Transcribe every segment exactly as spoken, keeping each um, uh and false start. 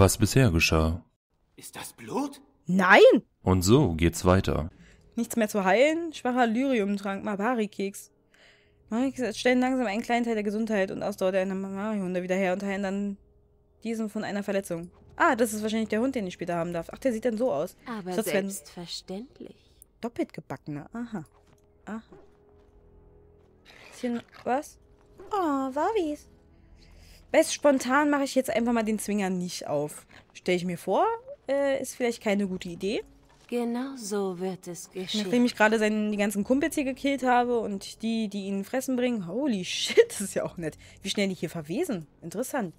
was bisher geschah. Ist das Blut? Nein! Und so geht's weiter. Nichts mehr zu heilen, schwacher Lyrium-Trank, Mabari-Keks. Mabari-Keks stellen langsam einen kleinen Teil der Gesundheit und Ausdauer der Mabari-Hunde wieder her und heilen dann diesen von einer Verletzung. Ah, das ist wahrscheinlich der Hund, den ich später haben darf. Ach, der sieht dann so aus. Aber so, selbstverständlich. Wenn... Doppelt gebackener, aha. Aha. Ist hier noch was? Oh, Wabis. Best spontan mache ich jetzt einfach mal den Zwinger nicht auf. Stelle ich mir vor, äh, ist vielleicht keine gute Idee. Genau so wird es geschehen. Nachdem ich gerade seinen, die ganzen Kumpels hier gekillt habe und die, die ihn fressen bringen. Holy shit, das ist ja auch nett. Wie schnell die hier verwesen. Interessant.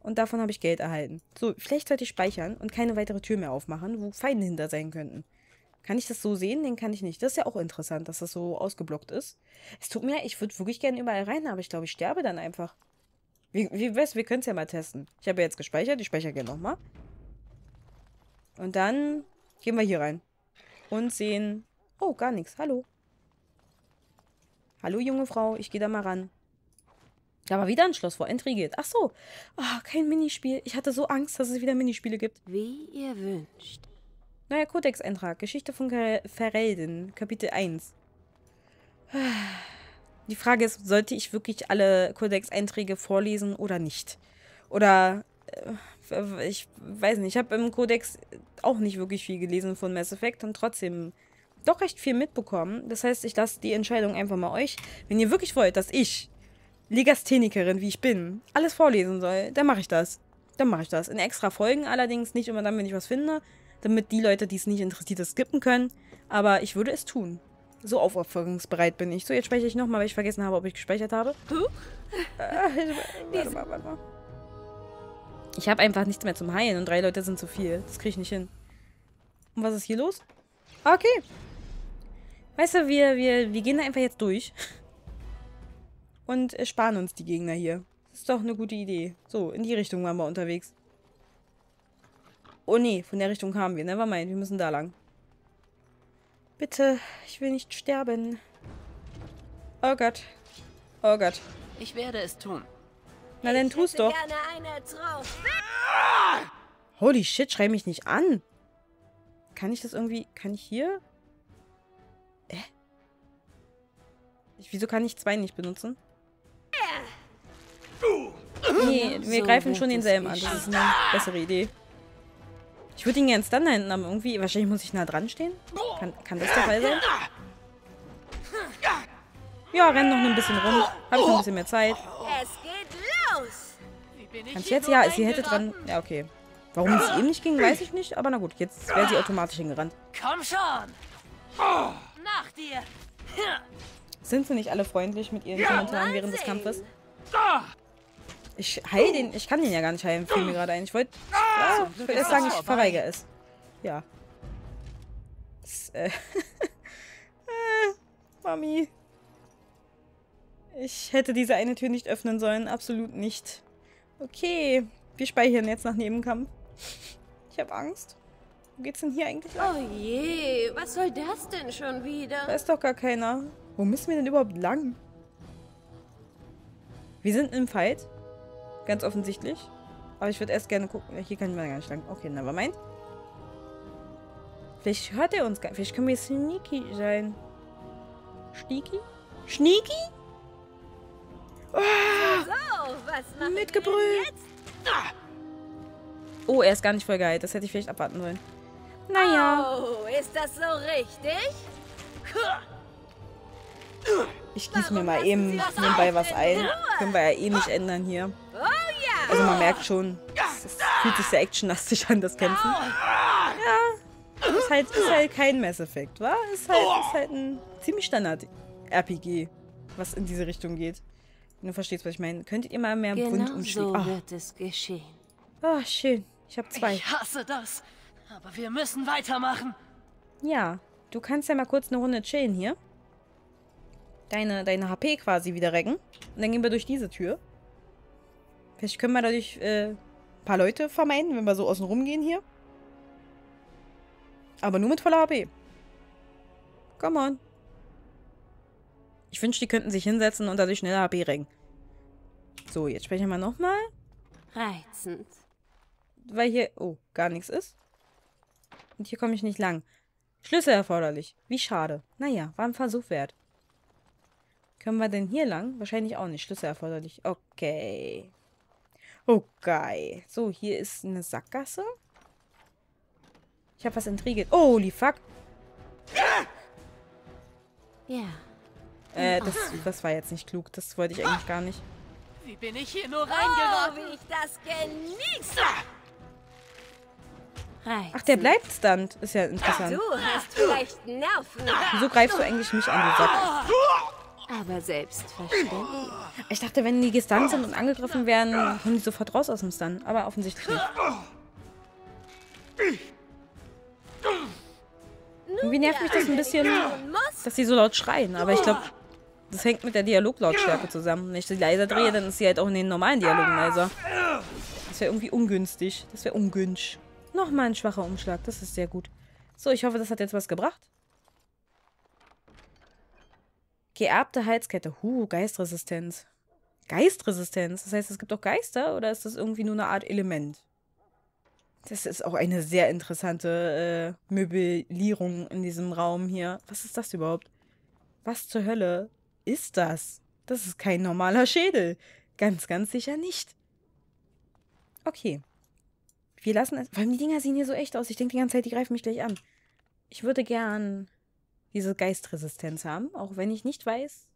Und davon habe ich Geld erhalten. So, vielleicht sollte ich speichern und keine weitere Tür mehr aufmachen, wo Feinde hinter sein könnten. Kann ich das so sehen? Den kann ich nicht. Das ist ja auch interessant, dass das so ausgeblockt ist. Es tut mir, ich würde wirklich gerne überall rein, aber ich glaube, ich sterbe dann einfach. Wie, wie weißt, wir können es ja mal testen. Ich habe jetzt gespeichert, ich speichere gerne nochmal. Und dann gehen wir hier rein. Und sehen... Oh, gar nichts. Hallo. Hallo, junge Frau. Ich gehe da mal ran. Da war wieder ein Schloss vor. Intrigiert. Ach so. Oh, kein Minispiel. Ich hatte so Angst, dass es wieder Minispiele gibt. Wie ihr wünscht. Neuer Codex-Eintrag. Geschichte von Ferelden. Kapitel eins. Die Frage ist, sollte ich wirklich alle Codex-Einträge vorlesen oder nicht? Oder, äh, ich weiß nicht, ich habe im Codex auch nicht wirklich viel gelesen von Mass Effect und trotzdem doch recht viel mitbekommen. Das heißt, ich lasse die Entscheidung einfach mal euch. Wenn ihr wirklich wollt, dass ich, Legasthenikerin, wie ich bin, alles vorlesen soll, dann mache ich das. Dann mache ich das. In extra Folgen allerdings, nicht immer dann, wenn ich was finde, damit die Leute, die es nicht interessiert, das skippen können. Aber ich würde es tun. So aufopferungsbereit bin ich. So, jetzt speichere ich nochmal, weil ich vergessen habe, ob ich gespeichert habe. Huh? Äh, warte mal, warte mal. Ich habe einfach nichts mehr zum Heilen und drei Leute sind zu viel. Das kriege ich nicht hin. Und was ist hier los? Okay. Weißt du, wir, wir, wir gehen da einfach jetzt durch. Und sparen uns die Gegner hier. Das ist doch eine gute Idee. So, in die Richtung waren wir unterwegs. Oh nee, von der Richtung kamen wir. Nevermind, wir müssen da lang. Bitte, ich will nicht sterben. Oh Gott. Oh Gott. Ich werde es tun. Na dann tu's doch. Gerne eine drauf. Holy shit, schrei mich nicht an. Kann ich das irgendwie... Kann ich hier? Hä? Äh? Wieso kann ich zwei nicht benutzen? Nee, wir so greifen schon denselben an. Das ist eine bessere Idee. Ich würde ihn gerne dann da hinten haben, irgendwie. Wahrscheinlich muss ich nah dran stehen. Kann, kann das der Fall sein? Ja, renn noch ein bisschen rum. Habe ich noch ein bisschen mehr Zeit. Es geht los. Wie bin ich Kannst jetzt? Ja, sie hätte dran... Ja, okay. Warum es eben nicht ging, weiß ich nicht. Aber na gut, jetzt wäre sie automatisch hingerannt. Komm schon. Nach dir. Sind sie nicht alle freundlich mit ihren Kommentaren während des Kampfes? Ich heil den... Ich kann den ja gar nicht heilen, fiel mir gerade ein. Ich wollte... Ja, ich würde sagen, ich verweigere es. Ja. Das, äh, äh, Mami. Ich hätte diese eine Tür nicht öffnen sollen. Absolut nicht. Okay. Wir speichern jetzt nach Nebenkampf. Ich habe Angst. Wo geht's denn hier eigentlich lang? Oh je, was soll das denn schon wieder? Da ist doch gar keiner. Wo müssen wir denn überhaupt lang? Wir sind im Fight. Ganz offensichtlich. Aber ich würde erst gerne gucken. Hier kann ich mal gar nicht lang. Okay, nevermind. Vielleicht hört er uns gar nicht. Vielleicht können wir sneaky sein. Sneaky? Sneaky? Oh, so, was mitgebrüllt. Oh, er ist gar nicht voll geil. Das hätte ich vielleicht abwarten sollen. Naja. Oh, ist das so richtig? Ich gieße mir mal eben nebenbei was ein. Können wir ja eh nicht ändern hier. Also man merkt schon, es, es fühlt sich sehr actionlastig an, das Kämpfen. Ja, ist halt, ist halt kein Mass Effect, wa? Ist halt, ist halt ein ziemlich Standard-R P G, was in diese Richtung geht. Wenn du verstehst, was ich meine. Könntet ihr mal mehr Wund umschließen? Genau so wird es geschehen. Ah, schön. Ich habe zwei. Ich hasse das, aber wir müssen weitermachen. Ja, du kannst ja mal kurz eine Runde chillen hier. Deine, deine H P quasi wieder recken. Und dann gehen wir durch diese Tür. Vielleicht können wir dadurch äh, ein paar Leute vermeiden, wenn wir so außen rum gehen hier. Aber nur mit voller H P. Come on. Ich wünsche, die könnten sich hinsetzen und dadurch schneller H P recken. So, jetzt sprechen wir nochmal. Reizend. weil hier... Oh, gar nichts ist. Und hier komme ich nicht lang. Schlüssel erforderlich. Wie schade. Naja, war ein Versuch wert. Können wir denn hier lang? Wahrscheinlich auch nicht. Schlüssel erforderlich. Okay. Okay. So, hier ist eine Sackgasse. Ich habe was intrigiert. Holy fuck. Ja. Äh, das, das war jetzt nicht klug. Das wollte ich eigentlich gar nicht. Wie bin ich hier nur reingeraten? Oh, wie ich das genieße! Ach, der bleibt stunt. Ist ja interessant. Du hast vielleicht Nerven. Wieso greifst du eigentlich mich an, du Sack? Aber selbstverständlich. Ich dachte, wenn die gestunt sind und angegriffen werden, kommen die sofort raus aus dem Stunt. Aber offensichtlich nicht. Irgendwie nervt mich das ein bisschen, dass sie so laut schreien. Aber ich glaube, das hängt mit der Dialoglautstärke zusammen. Wenn ich sie leiser drehe, dann ist sie halt auch in den normalen Dialogen leiser. Das wäre irgendwie ungünstig. Das wäre ungünstig. Nochmal ein schwacher Umschlag. Das ist sehr gut. So, ich hoffe, das hat jetzt was gebracht. Geerbte Heizkette. Huh, Geistresistenz. Geistresistenz? Das heißt, es gibt auch Geister? Oder ist das irgendwie nur eine Art Element? Das ist auch eine sehr interessante äh, Möblierung in diesem Raum hier. Was ist das überhaupt? Was zur Hölle ist das? Das ist kein normaler Schädel. Ganz, ganz sicher nicht. Okay. Wir lassen es... Vor allem die Dinger sehen hier so echt aus. Ich denke die ganze Zeit, die greifen mich gleich an. Ich würde gern diese Geistresistenz haben, auch wenn ich nicht weiß...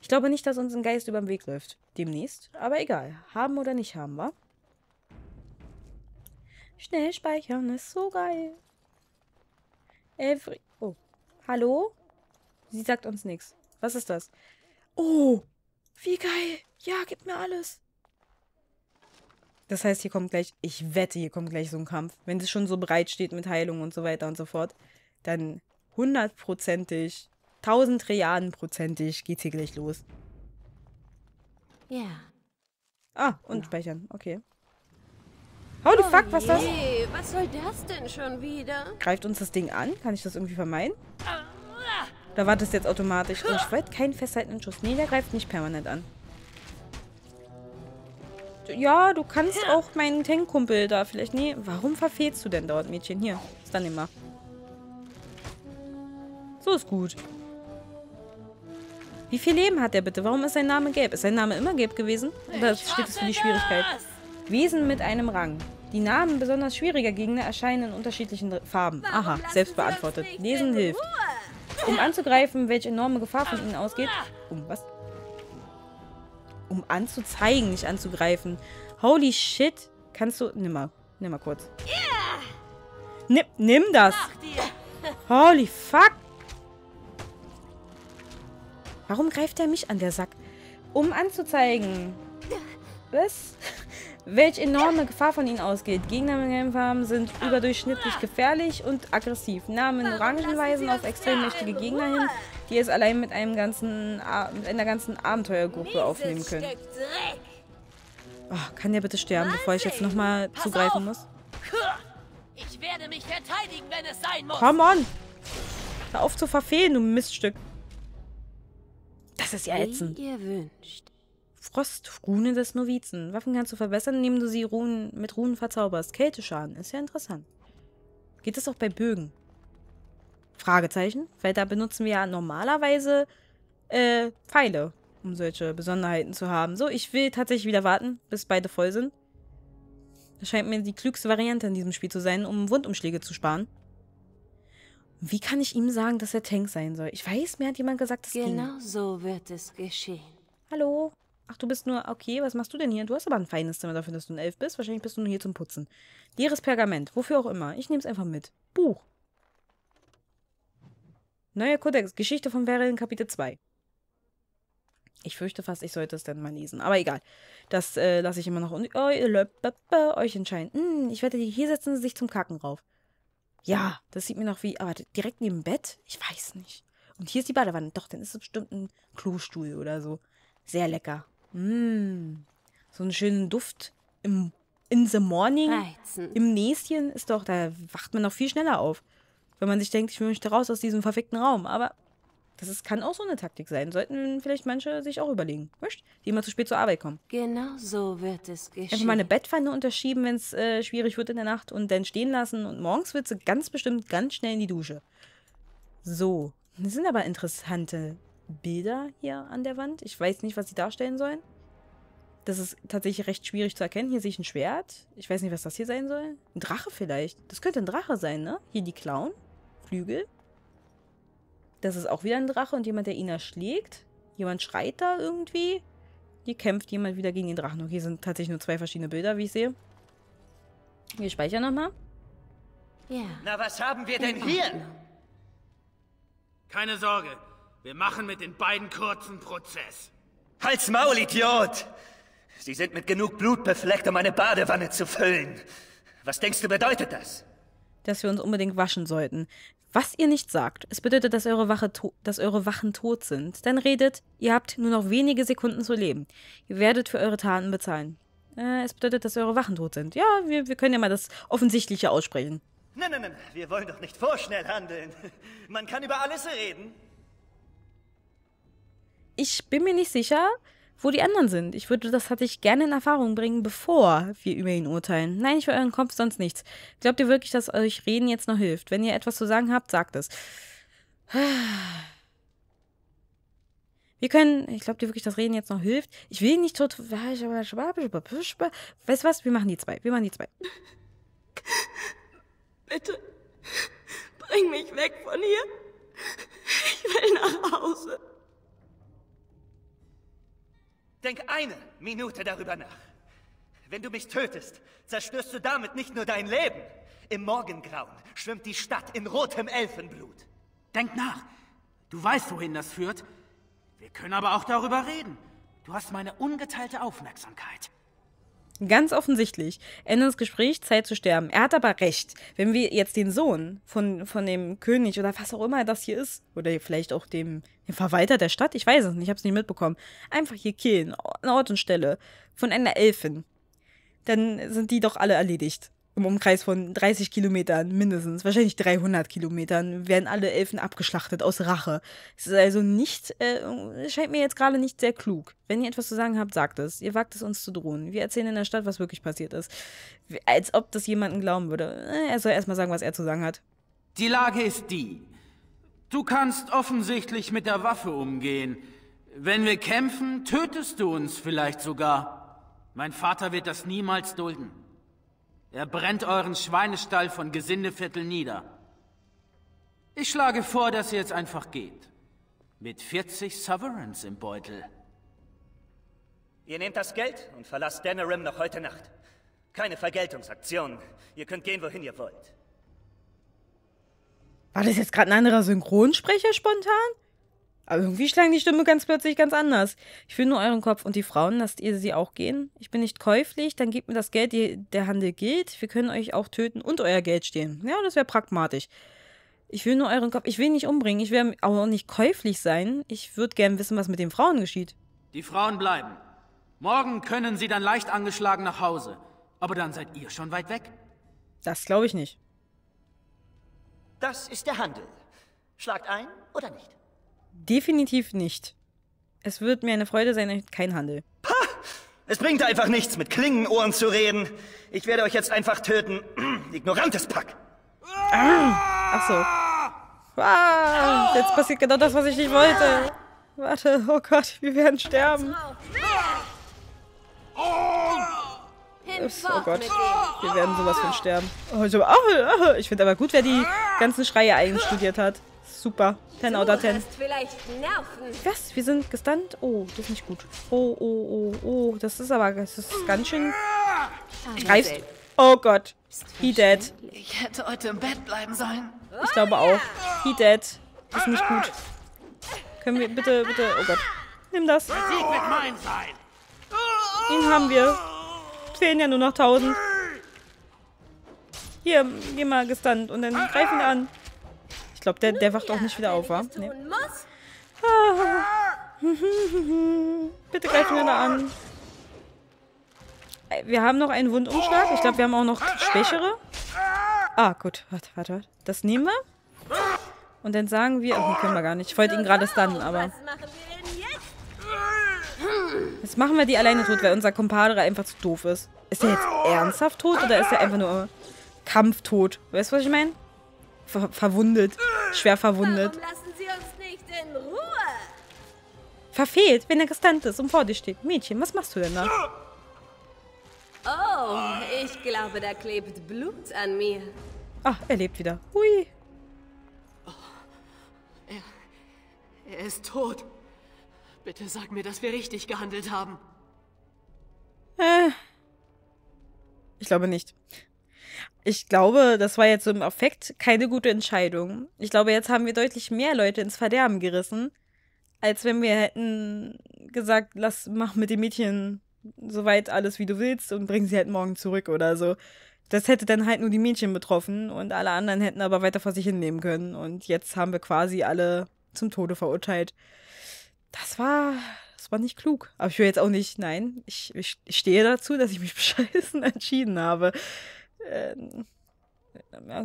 Ich glaube nicht, dass uns ein Geist über den Weg läuft. Demnächst. Aber egal. Haben oder nicht haben, wa? Schnell speichern, ist so geil. Every... Oh. Hallo? Sie sagt uns nichts. Was ist das? Oh, wie geil. Ja, gib mir alles. Das heißt, hier kommt gleich... Ich wette, hier kommt gleich so ein Kampf. Wenn es schon so breit steht mit Heilung und so weiter und so fort, dann hundertprozentig, tausend Trilliardenprozentig geht's hier gleich los. Ja. Ah, und ja. Speichern. Okay. Holy oh, fuck, was ist das? Was soll das denn schon wieder? Greift uns das Ding an? Kann ich das irgendwie vermeiden? Da war das jetzt automatisch. Oh, ich wollte keinen festhaltenden Schuss. Nee, der greift nicht permanent an. Ja, du kannst auch meinen Tankkumpel da vielleicht... Nee, warum verfehlst du denn dort, Mädchen? Hier, ist dann immer. So ist gut. Wie viel Leben hat der bitte? Warum ist sein Name gelb? Ist sein Name immer gelb gewesen? Oder steht es für die Schwierigkeit? Wesen mit einem Rang. Die Namen besonders schwieriger Gegner erscheinen in unterschiedlichen Farben. Aha, selbst beantwortet. Lesen hilft. Um anzugreifen, welche enorme Gefahr von ihnen ausgeht. Um was? Um anzuzeigen, nicht anzugreifen. Holy shit. Kannst du... Nimm mal. Nimm mal kurz. Nimm, nimm das. Holy fuck. Warum greift er mich an, der Sack? Um anzuzeigen. Was? Welch enorme Gefahr von ihnen ausgeht. Gegner mit gelben Farben sind überdurchschnittlich gefährlich und aggressiv. Nahmen in orangen weisen auf extrem mächtige Gegner hin, die es allein mit einem ganzen mit einer ganzen Abenteuergruppe aufnehmen können. Oh, kann der bitte sterben, bevor ich jetzt nochmal zugreifen muss? Ich werde mich verteidigen, wenn es sein muss. Come on! Hör auf zu verfehlen, du Miststück. Das ist ja ätzend. Wie ihr wünscht. Frost, Rune des Novizen. Waffen kannst du verbessern, indem du sie Runen, mit Runen verzauberst. Kälteschaden. Ist ja interessant. Geht das auch bei Bögen? Fragezeichen. Weil da benutzen wir ja normalerweise äh, Pfeile, um solche Besonderheiten zu haben. So, ich will tatsächlich wieder warten, bis beide voll sind. Das scheint mir die klügste Variante in diesem Spiel zu sein, um Wundumschläge zu sparen. Wie kann ich ihm sagen, dass er Tank sein soll? Ich weiß, mir hat jemand gesagt, das ging. Genau so wird es geschehen. Hallo? Ach, du bist nur... Okay, was machst du denn hier? Du hast aber ein feines Zimmer dafür, dass du ein Elf bist. Wahrscheinlich bist du nur hier zum Putzen. Leeres Pergament. Wofür auch immer. Ich nehme es einfach mit. Buch. Neuer Codex. Geschichte von Beryl, Kapitel zwei. Ich fürchte fast, ich sollte es dann mal lesen. Aber egal. Das äh, lasse ich immer noch... Und euch entscheiden. Hm, ich wette, hier setzen sie sich zum Kacken rauf. Ja, das sieht mir noch wie... Aber direkt neben dem Bett? Ich weiß nicht. Und hier ist die Badewanne. Doch, dann ist es bestimmt ein Klostuhl oder so. Sehr lecker. Mm. So einen schönen Duft im, in the morning, reizend. Im Näschen ist doch, da wacht man noch viel schneller auf. Wenn man sich denkt, ich will mich da raus aus diesem verfickten Raum. Aber Das ist, kann auch so eine Taktik sein. Sollten vielleicht manche sich auch überlegen. Wurscht, die immer zu spät zur Arbeit kommen. Genau so wird es geschehen. Einfach mal eine Bettpfanne unterschieben, wenn es äh, schwierig wird in der Nacht. Und dann stehen lassen. Und morgens wird sie ganz bestimmt ganz schnell in die Dusche. So. Das sind aber interessante Bilder hier an der Wand. Ich weiß nicht, was sie darstellen sollen. Das ist tatsächlich recht schwierig zu erkennen. Hier sehe ich ein Schwert. Ich weiß nicht, was das hier sein soll. Ein Drache vielleicht. Das könnte ein Drache sein, ne? Hier die Klauen. Flügel. Das ist auch wieder ein Drache und jemand, der ihn erschlägt. Jemand schreit da irgendwie. Hier kämpft jemand wieder gegen den Drachen. Okay, sind tatsächlich nur zwei verschiedene Bilder, wie ich sehe. Wir speichern nochmal. Ja. Na, was haben wir denn hier? Keine Sorge. Wir machen mit den beiden kurzen Prozess. Halt's Maul, Idiot! Sie sind mit genug Blut befleckt, um eine Badewanne zu füllen. Was denkst du, bedeutet das? Dass wir uns unbedingt waschen sollten. Was ihr nicht sagt, es bedeutet, dass eure, Wache dass eure Wachen tot sind. Dann redet, ihr habt nur noch wenige Sekunden zu leben. Ihr werdet für eure Taten bezahlen. Äh, es bedeutet, dass eure Wachen tot sind. Ja, wir, wir können ja mal das Offensichtliche aussprechen. Nein, nein, nein, wir wollen doch nicht vorschnell handeln. Man kann über alles reden. Ich bin mir nicht sicher, wo die anderen sind. Ich würde das hatte ich gerne in Erfahrung bringen, bevor wir über ihn urteilen. Nein, ich will euren Kopf, sonst nichts. Glaubt ihr wirklich, dass euch Reden jetzt noch hilft? Wenn ihr etwas zu sagen habt, sagt es. Wir können... Ich glaube dir wirklich, dass Reden jetzt noch hilft? Ich will nicht tot... Weißt du was? Wir machen die zwei. Wir machen die zwei. Bitte, bring mich weg von hier. Ich will nach Hause. Denk eine Minute darüber nach. Wenn du mich tötest, zerstörst du damit nicht nur dein Leben. Im Morgengrauen schwimmt die Stadt in rotem Elfenblut. Denk nach. Du weißt, wohin das führt. Wir können aber auch darüber reden. Du hast meine ungeteilte Aufmerksamkeit. Ganz offensichtlich. Ende des Gesprächs, Zeit zu sterben. Er hat aber recht. Wenn wir jetzt den Sohn von, von dem König oder was auch immer das hier ist, oder vielleicht auch dem, dem Verwalter der Stadt, ich weiß es nicht, ich habe es nicht mitbekommen, einfach hier killen, an Ort und Stelle, von einer Elfin, dann sind die doch alle erledigt. Im Umkreis von dreißig Kilometern mindestens, wahrscheinlich dreihundert Kilometern, werden alle Elfen abgeschlachtet aus Rache. Es ist also nicht, äh, scheint mir jetzt gerade nicht sehr klug. Wenn ihr etwas zu sagen habt, sagt es. Ihr wagt es uns zu drohen. Wir erzählen in der Stadt, was wirklich passiert ist. Als ob das jemandem glauben würde. Er soll erstmal sagen, was er zu sagen hat. Die Lage ist die. Du kannst offensichtlich mit der Waffe umgehen. Wenn wir kämpfen, tötest du uns vielleicht sogar. Mein Vater wird das niemals dulden. Er brennt euren Schweinestall von Gesindeviertel nieder. Ich schlage vor, dass ihr jetzt einfach geht. Mit vierzig Sovereigns im Beutel. Ihr nehmt das Geld und verlasst Denerim noch heute Nacht. Keine Vergeltungsaktionen. Ihr könnt gehen, wohin ihr wollt. War das jetzt gerade ein anderer Synchronsprecher spontan? Aber irgendwie schlang die Stimme ganz plötzlich ganz anders. Ich will nur euren Kopf und die Frauen, lasst ihr sie auch gehen. Ich bin nicht käuflich, dann gebt mir das Geld, die, der Handel gilt. Wir können euch auch töten und euer Geld stehlen. Ja, das wäre pragmatisch. Ich will nur euren Kopf, ich will nicht umbringen, ich werde auch nicht käuflich sein. Ich würde gerne wissen, was mit den Frauen geschieht. Die Frauen bleiben. Morgen können sie dann leicht angeschlagen nach Hause. Aber dann seid ihr schon weit weg. Das glaube ich nicht. Das ist der Handel. Schlagt ein oder nicht? Definitiv nicht. Es wird mir eine Freude sein, kein Handel. Ha! Es bringt einfach nichts, mit Klingenohren zu reden. Ich werde euch jetzt einfach töten. Ignorantes Pack. Ah, ach so. Ah, jetzt passiert genau das, was ich nicht wollte. Warte, oh Gott, wir werden sterben. Oh Gott, wir werden sowas von sterben. Oh, ich oh, ich finde aber gut, wer die ganzen Schreie einstudiert hat. Super. zehn out of zehn. Was? Wir sind gestunt? Oh, das ist nicht gut. Oh, oh, oh, oh. Das ist aber das ist ganz schön... Greifst. Oh Gott. He dead. Ich hätte heute im Bett bleiben sollen. Ich glaube auch. He dead. Das ist nicht gut. Können wir bitte, bitte... Oh Gott. Nimm das. Den haben wir. Fehlen ja nur noch tausend. Hier, geh mal gestunt und dann greif ihn an. Ich glaube, der, der wacht auch nicht wieder auf, wa? Nee. Bitte greifen wir da an. Wir haben noch einen Wundumschlag. Ich glaube, wir haben auch noch schwächere. Ah, gut. Warte, warte, warte. Das nehmen wir. Und dann sagen wir... Oh, können wir gar nicht. Ich wollte ihn gerade stunnen, aber... Jetzt machen wir die alleine tot, weil unser Kompadre einfach zu doof ist. Ist er jetzt ernsthaft tot oder ist er einfach nur kampftot? Weißt du, was ich meine? Ver verwundet. Schwer verwundet. Warum lassen Sie uns nicht in Ruhe? Verfehlt, wenn er gestunt ist und vor dir steht. Mädchen, was machst du denn da? Oh, ich glaube, da klebt Blut an mir. Ach, er lebt wieder. Hui. Oh, er, er ist tot. Bitte sag mir, dass wir richtig gehandelt haben. Äh. Ich glaube nicht. Ich glaube, das war jetzt so im Affekt keine gute Entscheidung. Ich glaube, jetzt haben wir deutlich mehr Leute ins Verderben gerissen, als wenn wir hätten gesagt, lass, mach mit dem Mädchen soweit alles, wie du willst und bring sie halt morgen zurück oder so. Das hätte dann halt nur die Mädchen betroffen und alle anderen hätten aber weiter vor sich hinnehmen können. Und jetzt haben wir quasi alle zum Tode verurteilt. Das war, das war nicht klug. Aber ich will jetzt auch nicht, nein, ich, ich, ich stehe dazu, dass ich mich bescheißen entschieden habe. Ähm,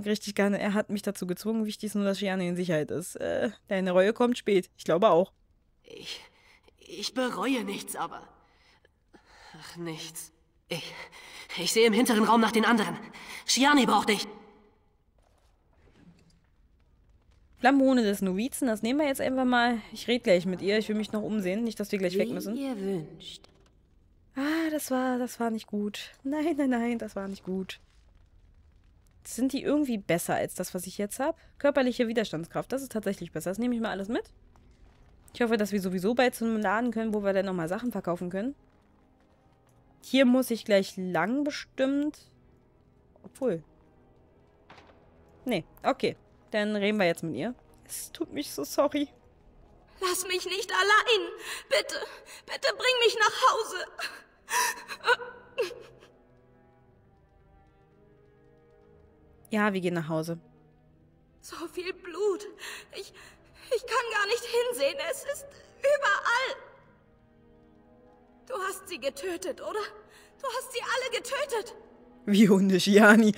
richtig gerne, er hat mich dazu gezwungen. Wichtig ist nur, dass Shianni in Sicherheit ist. Äh, deine Reue kommt spät, ich glaube auch. Ich, ich bereue nichts, aber... Ach, nichts. Ich, ich sehe im hinteren Raum nach den anderen. Shianni braucht dich. Flamone des Novizen, das nehmen wir jetzt einfach mal. Ich rede gleich mit ihr, ich will mich noch umsehen, nicht, dass wir gleich Wie weg müssen. Ihr wünscht. Ah, das war, das war nicht gut. Nein, nein, nein, das war nicht gut. Sind die irgendwie besser als das, was ich jetzt habe? Körperliche Widerstandskraft, das ist tatsächlich besser. Das nehme ich mal alles mit. Ich hoffe, dass wir sowieso bald zu einem Laden können, wo wir dann nochmal Sachen verkaufen können. Hier muss ich gleich lang bestimmt... Obwohl... Nee, okay. Dann reden wir jetzt mit ihr. Es tut mich so sorry. Lass mich nicht allein. Bitte, bitte bring mich nach Hause. Ja, wir gehen nach Hause. So viel Blut. Ich, ich kann gar nicht hinsehen. Es ist überall. Du hast sie getötet, oder? Du hast sie alle getötet. Wie Hunde, Shianni.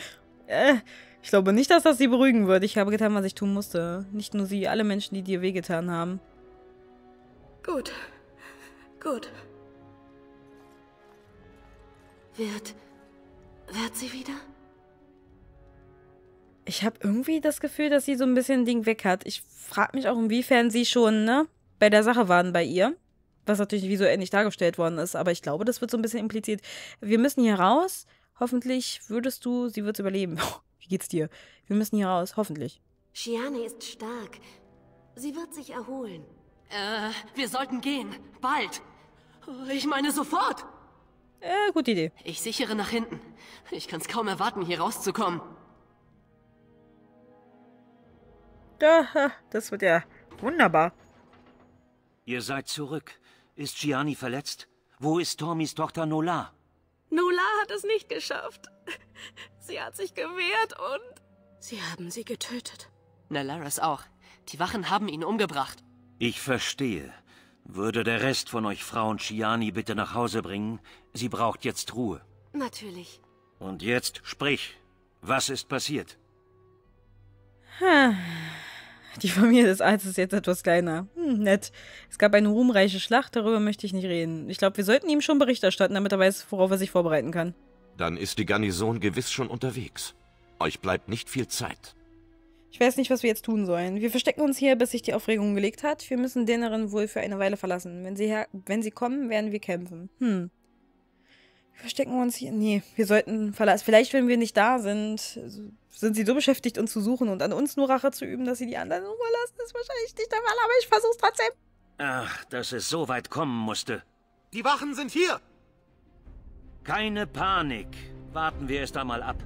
Äh... Ich glaube nicht, dass das sie beruhigen würde. Ich habe getan, was ich tun musste. Nicht nur sie, alle Menschen, die dir wehgetan haben. Gut. Gut. Wird... Wird sie wieder? Ich habe irgendwie das Gefühl, dass sie so ein bisschen Ding weg hat. Ich frage mich auch, inwiefern sie schon, ne, bei der Sache waren bei ihr. Was natürlich visuell nicht dargestellt worden ist. Aber ich glaube, das wird so ein bisschen impliziert. Wir müssen hier raus. Hoffentlich würdest du... Sie wird überleben. Wie geht's dir? Wir müssen hier raus, hoffentlich. Shianni ist stark. Sie wird sich erholen. Äh, wir sollten gehen. Bald. Ich meine sofort. Äh, gute Idee. Ich sichere nach hinten. Ich kann's kaum erwarten, hier rauszukommen. Da, das wird ja wunderbar. Ihr seid zurück. Ist Shianni verletzt? Wo ist Tormis Tochter Nola? Nola hat es nicht geschafft. Sie hat sich gewehrt und... Sie haben sie getötet. Nalaris auch. Die Wachen haben ihn umgebracht. Ich verstehe. Würde der Rest von euch Frauen Shianni bitte nach Hause bringen? Sie braucht jetzt Ruhe. Natürlich. Und jetzt sprich. Was ist passiert? Hm. Die Familie des Arztes ist jetzt etwas kleiner. Hm, nett. Es gab eine ruhmreiche Schlacht, darüber möchte ich nicht reden. Ich glaube, wir sollten ihm schon Bericht erstatten, damit er weiß, worauf er sich vorbereiten kann. Dann ist die Garnison gewiss schon unterwegs. Euch bleibt nicht viel Zeit. Ich weiß nicht, was wir jetzt tun sollen. Wir verstecken uns hier, bis sich die Aufregung gelegt hat. Wir müssen Denerim wohl für eine Weile verlassen. Wenn sie, her wenn sie kommen, werden wir kämpfen. Hm. Wir verstecken uns hier... Nee, wir sollten verlassen. Vielleicht, wenn wir nicht da sind... Sind sie so beschäftigt, uns zu suchen und an uns nur Rache zu üben, dass sie die anderen in Ruhe lassen, ist wahrscheinlich nicht der Fall, aber ich versuch's trotzdem. Ach, dass es so weit kommen musste. Die Wachen sind hier! Keine Panik. Warten wir erst einmal ab.